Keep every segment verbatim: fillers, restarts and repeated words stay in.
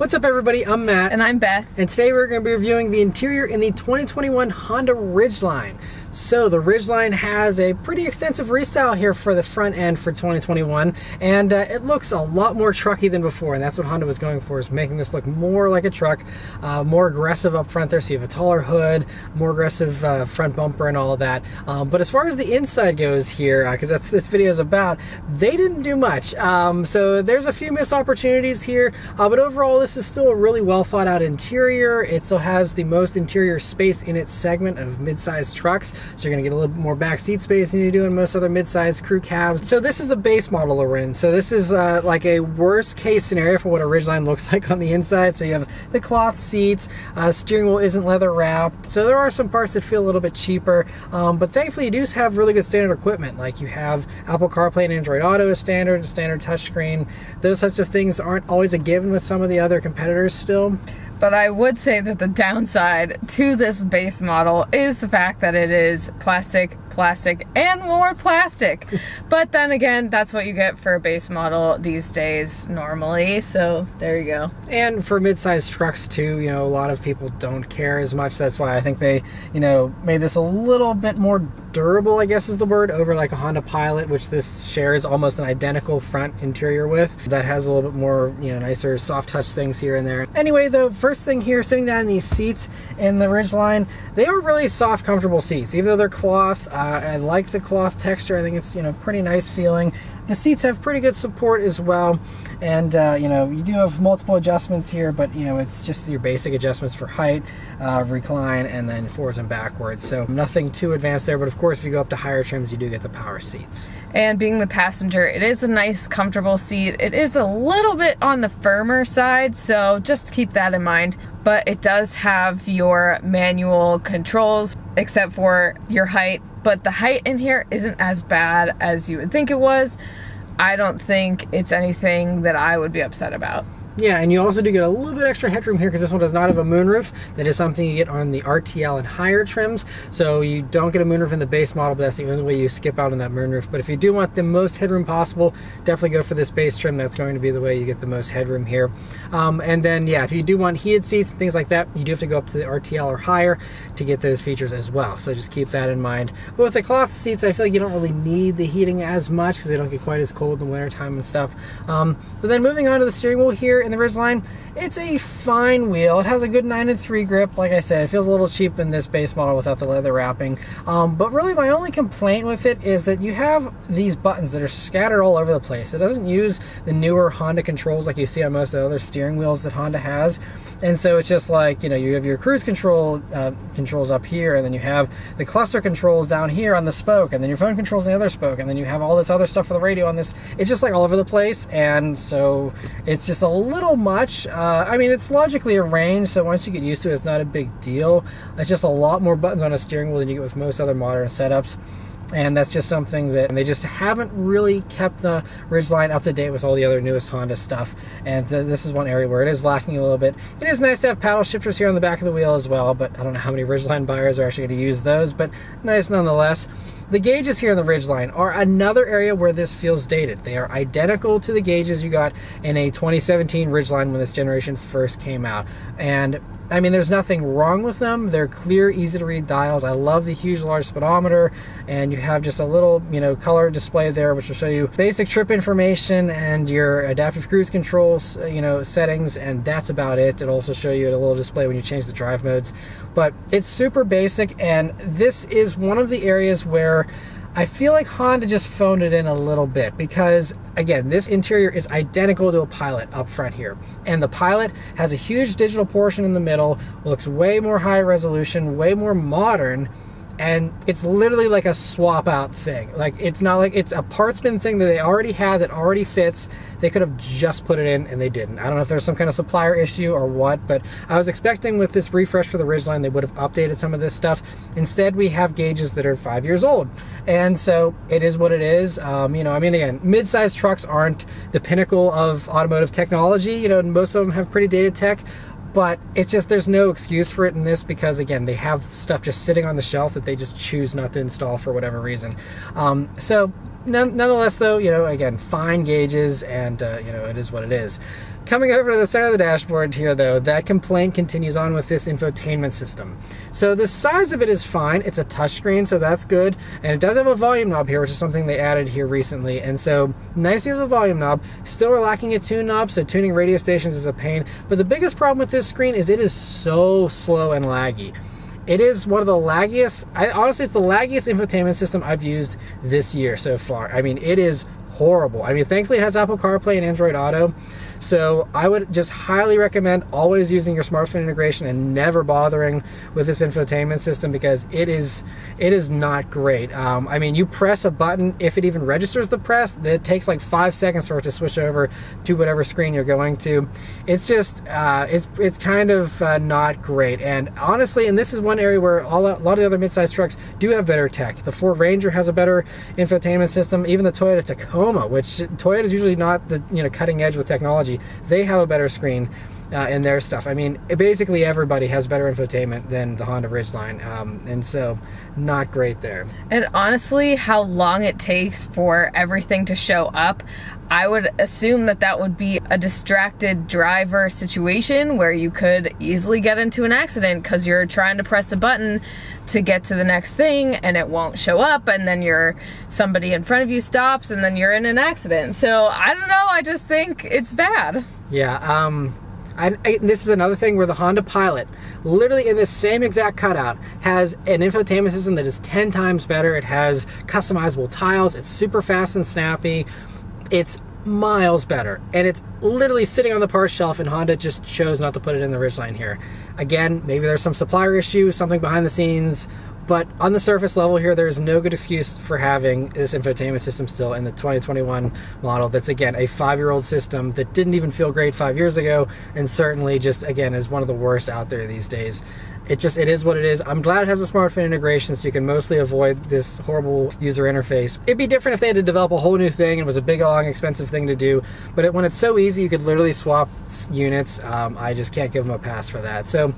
What's up, everybody? I'm Matt. And I'm Beth. And today we're going to be reviewing the interior in the twenty twenty-one Honda Ridgeline. So the Ridgeline has a pretty extensive restyle here for the front end for twenty twenty-one, and uh, it looks a lot more trucky than before, and that's what Honda was going for, is making this look more like a truck, uh, more aggressive up front there, so you have a taller hood, more aggressive uh, front bumper and all of that. Um, but as far as the inside goes here, because uh, that's what this video is about, they didn't do much. Um, so there's a few missed opportunities here, uh, but overall this is still a really well thought out interior. It still has the most interior space in its segment of mid-sized trucks. So you're going to get a little bit more back seat space than you do in most other mid-sized crew cabs. So this is the base model that we're in. So this is uh, like a worst case scenario for what a Ridgeline looks like on the inside. So you have the cloth seats, uh, steering wheel isn't leather wrapped. So there are some parts that feel a little bit cheaper, um, but thankfully you do have really good standard equipment. Like you have Apple CarPlay and Android Auto as standard, standard touchscreen. Those types of things aren't always a given with some of the other competitors still. But I would say that the downside to this base model is the fact that it is plastic, plastic, and more plastic. But then again, that's what you get for a base model these days normally, so there you go. And for mid-sized trucks too, you know, a lot of people don't care as much. That's why I think they, you know, made this a little bit more durable, I guess is the word, over like a Honda Pilot, which this shares almost an identical front interior with. That has a little bit more, you know, nicer soft touch things here and there. Anyway, though, first thing here, sitting down in these seats in the Ridgeline, they are really soft, comfortable seats. Even though they're cloth, uh, I like the cloth texture. I think it's, you know, pretty nice feeling. The seats have pretty good support as well, and uh, you know, you do have multiple adjustments here, but you know, it's just your basic adjustments for height, uh, recline, and then forwards and backwards. So nothing too advanced there, but of course if you go up to higher trims you do get the power seats. And being the passenger, it is a nice comfortable seat. It is a little bit on the firmer side, so just keep that in mind. But it does have your manual controls except for your height, but the height in here isn't as bad as you would think it was. I don't think it's anything that I would be upset about. Yeah, and you also do get a little bit extra headroom here because this one does not have a moonroof. That is something you get on the R T L and higher trims. So you don't get a moonroof in the base model, but that's the only way you skip out on that moonroof. But if you do want the most headroom possible, definitely go for this base trim. That's going to be the way you get the most headroom here. Um, and then, yeah, if you do want heated seats and things like that, you do have to go up to the R T L or higher to get those features as well. So just keep that in mind. But with the cloth seats, I feel like you don't really need the heating as much because they don't get quite as cold in the wintertime and stuff. Um, but then moving on to the steering wheel here, in the Ridgeline, it's a fine wheel. It has a good nine and three grip. Like I said, it feels a little cheap in this base model without the leather wrapping. Um, but really my only complaint with it is that you have these buttons that are scattered all over the place. It doesn't use the newer Honda controls like you see on most of the other steering wheels that Honda has. And so it's just like, you know, you have your cruise control uh, controls up here, and then you have the cluster controls down here on the spoke, and then your phone controls on the other spoke, and then you have all this other stuff for the radio on this. It's just like all over the place, and so it's just a little little much. Uh, I mean, it's logically arranged, so once you get used to it, it's not a big deal. It's just a lot more buttons on a steering wheel than you get with most other modern setups. And that's just something that they just haven't really kept the Ridgeline up to date with all the other newest Honda stuff. And th this is one area where it is lacking a little bit. It is nice to have paddle shifters here on the back of the wheel as well, but I don't know how many Ridgeline buyers are actually going to use those, but nice nonetheless. The gauges here in the Ridgeline are another area where this feels dated. They are identical to the gauges you got in a twenty seventeen Ridgeline when this generation first came out. And I mean, there's nothing wrong with them. They're clear, easy to read dials. I love the huge, large speedometer, and you have just a little, you know, color display there, which will show you basic trip information and your adaptive cruise controls, you know, settings, and that's about it. It'll also show you a little display when you change the drive modes, but it's super basic. And this is one of the areas where I feel like Honda just phoned it in a little bit, because again, this interior is identical to a Pilot up front here, and the Pilot has a huge digital portion in the middle, looks way more high resolution, way more modern, and it's literally like a swap out thing. Like, it's not like it's a parts bin thing that they already had that already fits. They could have just put it in and they didn't. I don't know if there's some kind of supplier issue or what, but I was expecting with this refresh for the Ridgeline they would have updated some of this stuff. Instead we have gauges that are five years old, and so it is what it is. Um, you know, I mean, again, mid-sized trucks aren't the pinnacle of automotive technology. You know, most of them have pretty dated tech. But it's just, there's no excuse for it in this because, again, they have stuff just sitting on the shelf that they just choose not to install for whatever reason. Um, so nonetheless, though, you know, again, fine gauges, and, uh, you know, it is what it is. Coming over to the side of the dashboard here though, that complaint continues on with this infotainment system. So the size of it is fine, it's a touchscreen, so that's good, and it does have a volume knob here, which is something they added here recently, and so nice to have a volume knob. Still we're lacking a tune knob, so tuning radio stations is a pain, but the biggest problem with this screen is it is so slow and laggy. It is one of the laggiest, I, honestly it's the laggiest infotainment system I've used this year so far. I mean, it is horrible. I mean, thankfully it has Apple CarPlay and Android Auto, so I would just highly recommend always using your smartphone integration and never bothering with this infotainment system, because it is it is not great. Um, I mean, you press a button, if it even registers the press, then it takes like five seconds for it to switch over to whatever screen you're going to. It's just, uh, it's, it's kind of uh, not great. And honestly, and this is one area where all, a lot of the other midsize trucks do have better tech. The Ford Ranger has a better infotainment system, even the Toyota Tacoma, which Toyota is usually not the you know cutting edge with technology. They have a better screen uh, in their stuff. I mean, basically everybody has better infotainment than the Honda Ridgeline, um, and so not great there. And honestly, how long it takes for everything to show up, I would assume that that would be a distracted driver situation where you could easily get into an accident because you're trying to press a button to get to the next thing and it won't show up, and then you're somebody in front of you stops and then you're in an accident. So I don't know, I just think it's bad. Yeah, um, I, I, this is another thing where the Honda Pilot, literally in this same exact cutout, has an infotainment system that is ten times better. It has customizable tiles, it's super fast and snappy. It's miles better, and it's literally sitting on the parts shelf, and Honda just chose not to put it in the Ridgeline here. Again, maybe there's some supplier issue, something behind the scenes, but on the surface level here, there is no good excuse for having this infotainment system still in the twenty twenty-one model. That's, again, a five-year-old system that didn't even feel great five years ago, and certainly just, again, is one of the worst out there these days. It just, it is what it is. I'm glad it has a smartphone integration so you can mostly avoid this horrible user interface. It'd be different if they had to develop a whole new thing and it was a big, long, expensive thing to do, but it, when it's so easy, you could literally swap units. Um, I just can't give them a pass for that. So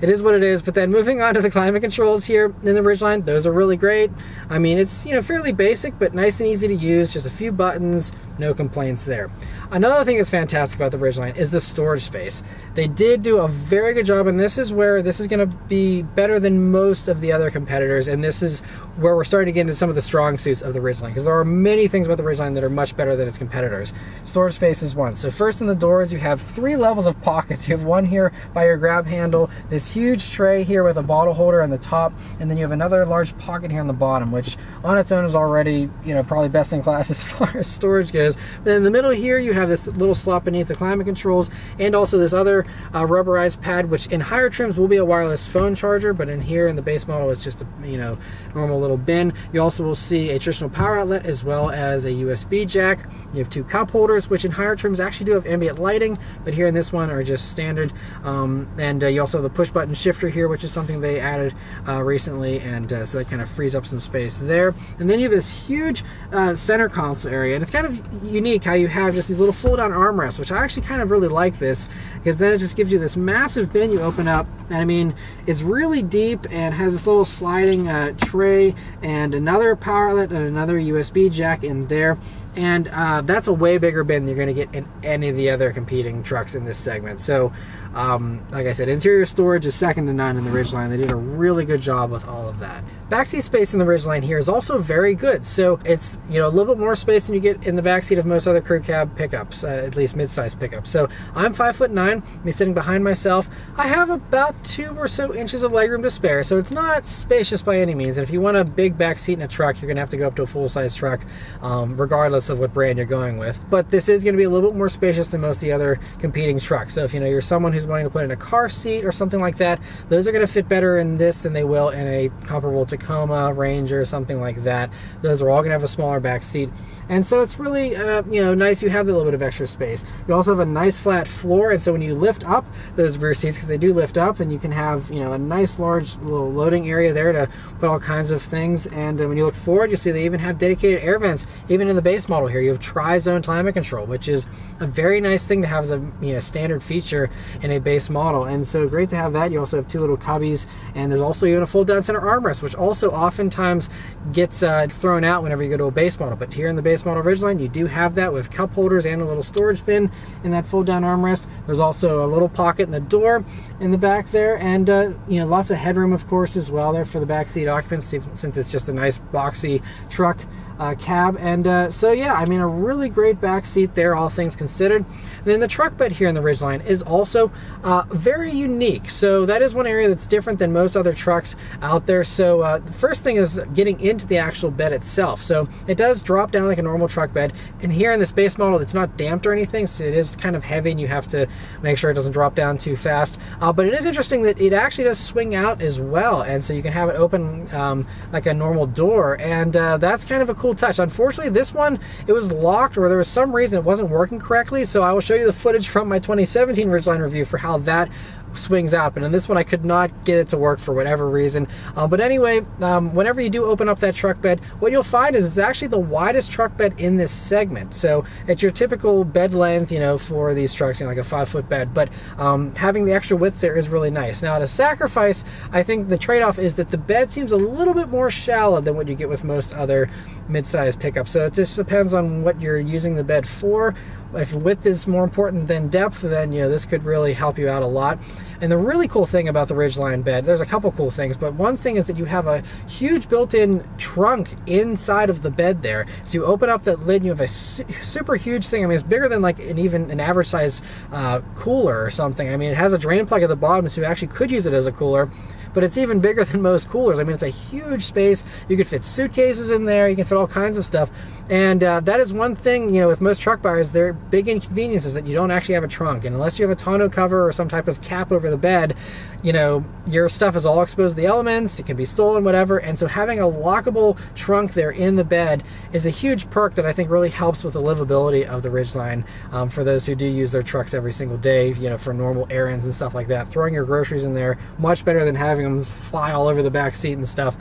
it is what it is. But then moving on to the climate controls here in the Ridgeline, those are really great. I mean, it's, you know, fairly basic, but nice and easy to use. Just a few buttons, no complaints there. Another thing that's fantastic about the Ridgeline is the storage space. They did do a very good job, and this is where this is going to be better than most of the other competitors, and this is where we're starting to get into some of the strong suits of the Ridgeline, because there are many things about the Ridgeline that are much better than its competitors. Storage space is one. So first in the doors, you have three levels of pockets. You have one here by your grab handle, this huge tray here with a bottle holder on the top, and then you have another large pocket here on the bottom, which on its own is already, you know, probably best in class as far as storage goes. Then in the middle here, you have this little slot beneath the climate controls, and also this other uh, rubberized pad, which in higher trims will be a wireless phone charger, but in here in the base model it's just a you know normal little bin. You also will see a traditional power outlet as well as a U S B jack. You have two cup holders, which in higher trims actually do have ambient lighting, but here in this one are just standard. Um, and uh, you also have the push button shifter here, which is something they added uh, recently, and uh, so that kind of frees up some space there. And then you have this huge uh, center console area, and it's kind of unique how you have just these little fold-down armrests, which I actually kind of really like this, because then it just gives you this massive bin you open up, and I mean, it's really deep and has this little sliding uh, tray and another power outlet and another U S B jack in there. And uh, that's a way bigger bin than you're going to get in any of the other competing trucks in this segment. So, um, like I said, interior storage is second to none in the Ridgeline. They did a really good job with all of that. Backseat space in the Ridgeline here is also very good. So it's, you know, a little bit more space than you get in the backseat of most other crew cab pickups, uh, at least mid-size pickups. So I'm five foot nine, me sitting behind myself. I have about two or so inches of legroom to spare, so it's not spacious by any means. And if you want a big backseat in a truck, you're going to have to go up to a full-size truck, um, regardless of what brand you're going with. But this is going to be a little bit more spacious than most of the other competing trucks. So if you know you're someone who's wanting to put in a car seat or something like that, those are going to fit better in this than they will in a comparable Tacoma, Ranger, something like that. Those are all going to have a smaller back seat. And so it's really uh, you know nice you have a little bit of extra space. You also have a nice flat floor, and so when you lift up those rear seats, because they do lift up, then you can have you know a nice large little loading area there to put all kinds of things. And uh, when you look forward, you see they even have dedicated air vents. Even in the base model here, you have tri-zone climate control, which is a very nice thing to have as a you know standard feature in a base model. And so great to have that. You also have two little cubbies, and there's also even a fold-down center armrest, which all also oftentimes gets uh, thrown out whenever you go to a base model. But here in the base model Ridgeline, you do have that with cup holders and a little storage bin in that fold-down armrest. There's also a little pocket in the door in the back there, and uh, you know, lots of headroom, of course, as well there for the back seat occupants, since it's just a nice boxy truck uh, cab. And uh, so yeah, I mean, a really great back seat there, all things considered. And then the truck bed here in the Ridgeline is also uh, very unique. So that is one area that's different than most other trucks out there. So uh, the first thing is getting into the actual bed itself. So it does drop down like a normal truck bed, and here in this base model, it's not damped or anything, so it is kind of heavy and you have to make sure it doesn't drop down too fast. Uh, but it is interesting that it actually does swing out as well, and so you can have it open um, like a normal door, and uh, that's kind of a cool touch. Unfortunately, this one, it was locked, or there was some reason it wasn't working correctly, so I will show you the footage from my twenty seventeen Ridgeline review for how that swings up, and in this one I could not get it to work for whatever reason. Uh, but anyway, um, whenever you do open up that truck bed, what you'll find is it's actually the widest truck bed in this segment. So it's your typical bed length, you know, for these trucks, you know, like a five foot bed, but um, having the extra width there is really nice. Now, at a sacrifice, I think the trade-off is that the bed seems a little bit more shallow than what you get with most other mid-size pickups. So it just depends on what you're using the bed for. If width is more important than depth, then, you know, this could really help you out a lot. And the really cool thing about the Ridgeline bed, there's a couple cool things, but one thing is that you have a huge built-in trunk inside of the bed there. So you open up that lid and you have a su super huge thing. I mean, it's bigger than like an even an average size uh, cooler or something. I mean, it has a drain plug at the bottom, so you actually could use it as a cooler, but it's even bigger than most coolers. I mean, it's a huge space. You could fit suitcases in there, you can fit all kinds of stuff. And uh, that is one thing, you know, with most truck buyers, their big inconvenience is that you don't actually have a trunk. And unless you have a tonneau cover or some type of cap over the bed, you know, your stuff is all exposed to the elements, it can be stolen, whatever. And so having a lockable trunk there in the bed is a huge perk that I think really helps with the livability of the Ridgeline um, for those who do use their trucks every single day, you know, for normal errands and stuff like that. Throwing your groceries in there, much better than having them fly all over the back seat and stuff.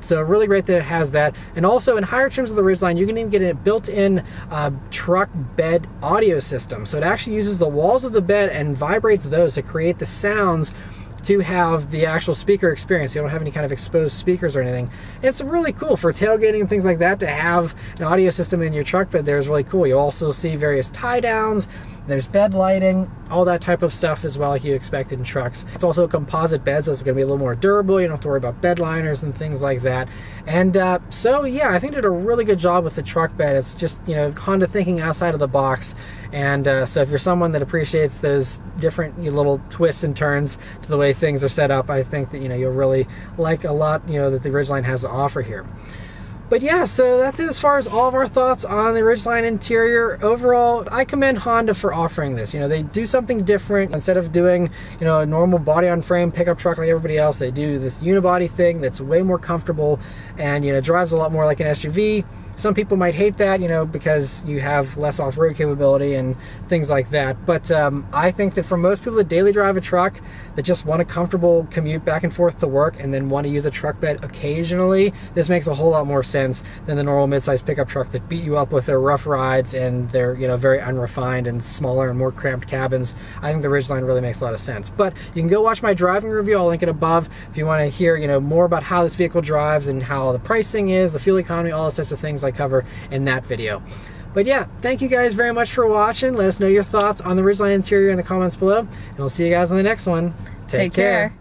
So really great that it has that. And also in higher trims of the Ridgeline, you can even get a built-in uh, truck bed audio system. So it actually uses the walls of the bed and vibrates those to create the sounds to have the actual speaker experience. You don't have any kind of exposed speakers or anything. And it's really cool for tailgating and things like that to have an audio system in your truck bed there is really cool. You also see various tie downs, there's bed lighting, all that type of stuff as well, like you expect in trucks. It's also a composite bed, so it's gonna be a little more durable. You don't have to worry about bed liners and things like that. And uh, so yeah, I think they did a really good job with the truck bed. It's just, you know, Honda thinking outside of the box. And uh, so if you're someone that appreciates those different you know, little twists and turns to the way things are set up, I think that, you know, you'll really like a lot, you know, that the Ridgeline has to offer here. But yeah, so that's it as far as all of our thoughts on the Ridgeline interior. Overall, I commend Honda for offering this. You know, they do something different. Instead of doing, you know, a normal body-on-frame pickup truck like everybody else, they do this unibody thing that's way more comfortable and, you know, drives a lot more like an S U V. Some people might hate that, you know, because you have less off-road capability and things like that. But um, I think that for most people that daily drive a truck, that just want a comfortable commute back and forth to work and then want to use a truck bed occasionally, this makes a whole lot more sense than the normal mid-sized pickup truck that beat you up with their rough rides and their, you know, very unrefined and smaller and more cramped cabins. I think the Ridgeline really makes a lot of sense. But you can go watch my driving review. I'll link it above if you want to hear, you know, more about how this vehicle drives and how the pricing is, the fuel economy, all those types of things I cover in that video. But yeah, thank you guys very much for watching. Let us know your thoughts on the Ridgeline interior in the comments below, and we'll see you guys in the next one. Take, Take care. care.